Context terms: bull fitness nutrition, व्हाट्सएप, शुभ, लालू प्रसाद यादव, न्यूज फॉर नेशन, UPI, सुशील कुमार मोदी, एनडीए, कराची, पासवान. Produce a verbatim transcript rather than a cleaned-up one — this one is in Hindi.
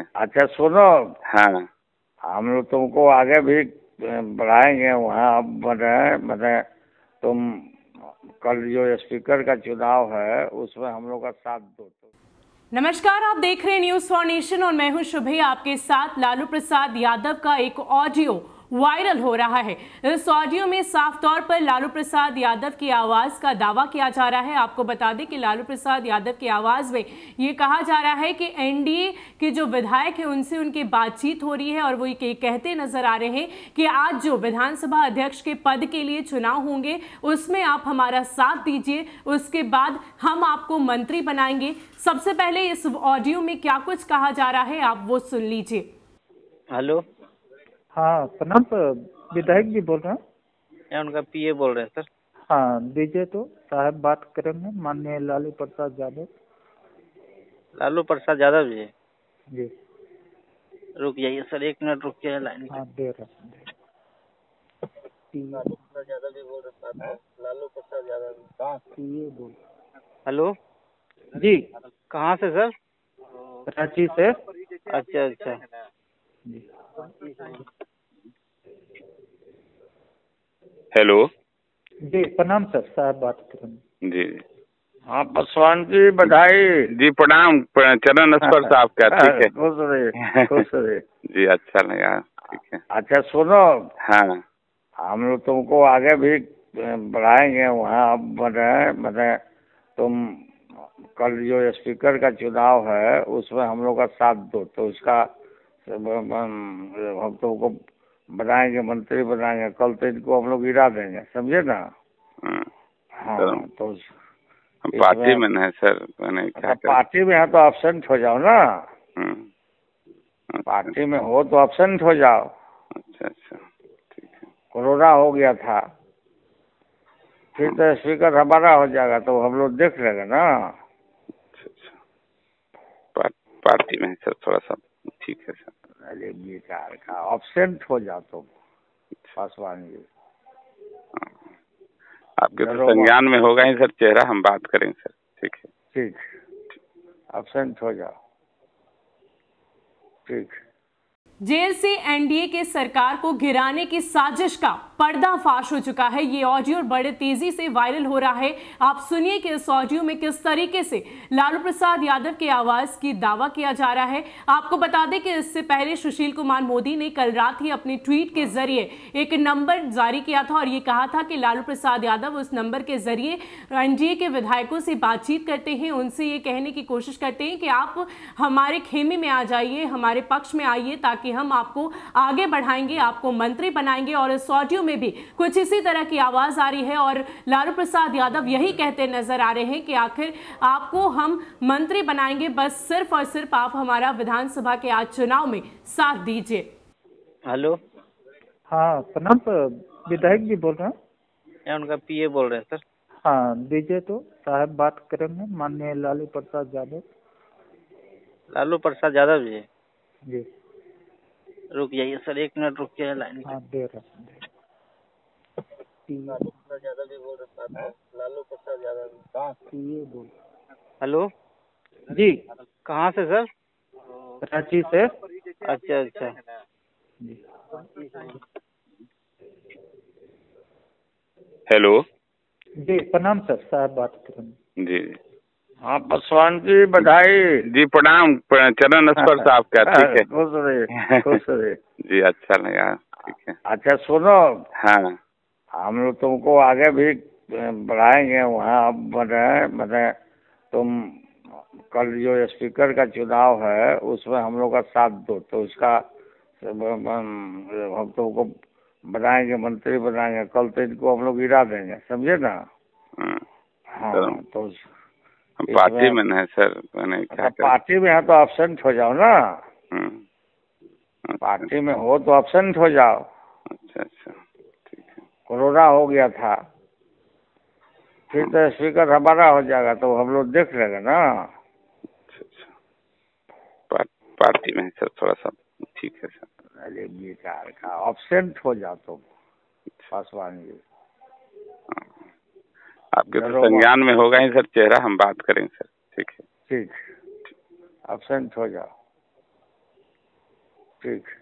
अच्छा सुनो, हाँ हम लोग तुमको आगे भी बढ़ाएंगे वहाँ। अब मतलब मतलब तुम कल जो स्पीकर का चुनाव है उसमें हम लोग का साथ दो। नमस्कार, आप देख रहे हैं न्यूज फॉर नेशन और मैं हूं शुभ। आपके साथ लालू प्रसाद यादव का एक ऑडियो वायरल हो रहा है। इस ऑडियो में साफ तौर पर लालू प्रसाद यादव की आवाज़ का दावा किया जा रहा है। आपको बता दें कि लालू प्रसाद यादव की आवाज़ में ये कहा जा रहा है कि एनडीए के जो विधायक हैं उनसे उनकी बातचीत हो रही है और वो ये कहते नजर आ रहे हैं कि आज जो विधानसभा अध्यक्ष के पद के लिए चुनाव होंगे उसमें आप हमारा साथ दीजिए, उसके बाद हम आपको मंत्री बनाएंगे। सबसे पहले इस ऑडियो में क्या कुछ कहा जा रहा है आप वो सुन लीजिए। हेलो, हाँ प्रणाम, विधायक जी बोल रहे हैं। उनका पीए बोल रहे हैं सर। हाँ दीजिए तो साहब बात करेंगे माननीय लालू प्रसाद यादव। लालू प्रसाद यादव जी जी रुक जाइए सर, एक मिनट रुक जाइए लाइन। हाँ दे रहे लालू प्रसाद यादव जी बोल रहे। लालू प्रसाद यादव कहाँ पीए बोल। हेलो जी, कहाँ से सर? कराची से। अच्छा अच्छा जी। हेलो जी, प्रणाम सर, साहब बात करें जी। हाँ पासवान जी बधाई जी, प्रणाम, चरण स्पर्श आपका। ठीक है, खुश रहे खुश रहे जी, अच्छा लगा। ठीक है, अच्छा सुनो, हाँ हम लोग तुमको आगे भी बढ़ाएंगे वहाँ। अब मतलब मतलब तुम कल जो स्पीकर का चुनाव है उसमें हम लोग का साथ दो, तो उसका हम तुमको बनाएंगे, मंत्री बनाएंगे। कल तो इनको हम लोग गिरा देंगे, समझे ना। हाँ तो हम पार्टी में है सर, क्या पार्टी में है तो एब्सेंट हो जाओ ना। पार्टी में हो तो एब्सेंट हो जाओ। अच्छा अच्छा ठीक है। कोरोना हो गया था, फिर तो स्पीकर हमारा हो जाएगा तो हम लोग देख लेंगे ना। अच्छा, पार्टी में है सर थोड़ा सा, ठीक है सर। अरे बेकार का ऑब्सेंट हो जाओ तुम पासवान जी। आपके तो संज्ञान में होगा ही सर चेहरा, हम बात करेंगे सर। ठीक है, ठीक, ऑब्सेंट हो जाओ। ठीक, जेल से एनडीए के सरकार को गिराने की साजिश का पर्दाफाश हो चुका है। ये ऑडियो बड़े तेजी से वायरल हो रहा है। आप सुनिए कि इस ऑडियो में किस तरीके से लालू प्रसाद यादव की आवाज की दावा किया जा रहा है। आपको बता दें कि इससे पहले सुशील कुमार मोदी ने कल रात ही अपने ट्वीट के जरिए एक नंबर जारी किया था और ये कहा था कि लालू प्रसाद यादव उस नंबर के जरिए एनडीए के विधायकों से बातचीत करते हैं, उनसे ये कहने की कोशिश करते हैं कि आप हमारे खेमे में आ जाइए, हमारे पक्ष में आइए, ताकि हम आपको आगे बढ़ाएंगे, आपको मंत्री बनाएंगे। और इस ऑडियो में भी कुछ इसी तरह की आवाज आ रही है और लालू प्रसाद यादव यही कहते नजर आ रहे हैं कि आखिर आपको हम मंत्री बनाएंगे, बस सिर्फ और सिर्फ आप हमारा विधानसभा के आज चुनाव में साथ दीजिए। हेलो, हाँ प्रणाम, विधायक जी बोल रहे हैं। उनका पीए बोल रहे हैं सर। हाँ दीजिए तो साहब बात करेंगे माननीय लालू प्रसाद यादव। लालू प्रसाद यादव जी जी रुक जाइए सर, एक मिनट रुक जाइए लाइन। हाँ दे रहे लालू प्रसाद यादव जी बोल रहे हैं। लालू प्रसाद यादव कहाँ पीए बोल। हेलो जी, कहाँ से सर? कराची से। अच्छा अच्छा जी। हेलो जी, प्रणाम सर, साहब बात करें जी। हाँ पासवान जी बधाई जी, प्रणाम, चरण स्पर्श आपका। ठीक है, खुश रहे खुश रहे जी, अच्छा लगा। ठीक है, अच्छा सुनो, हाँ हम लोग तुमको आगे भी बढ़ाएंगे वहाँ। अब मतलब मतलब तुम कल जो स्पीकर का चुनाव है उसमें हम लोग का साथ दो, तो उसका हम तुमको बनाएंगे, मंत्री बनाएंगे। कल तो इनको हम लोग गिरा देंगे, समझे ना। हाँ तो पार्टी में है सर, क्या पार्टी में है तो एब्सेंट हो जाओ ना। पार्टी में हो तो एब्सेंट हो जाओ। अच्छा अच्छा ठीक है। कोरोना हो गया था, फिर तो स्पीकर हमारा हो जाएगा तो हम लोग देख लेंगे ना। अच्छा अच्छा, पार्टी में है सर थोड़ा सा। ठीक है सर। अरे बेकार का ऑब्सेंट हो जाओ तुम पासवान जी। आपके तो संज्ञान में होगा ही सर चेहरा, हम बात करेंगे सर। ठीक है, ठीक, एब्सेंट हो जाओ। ठीक।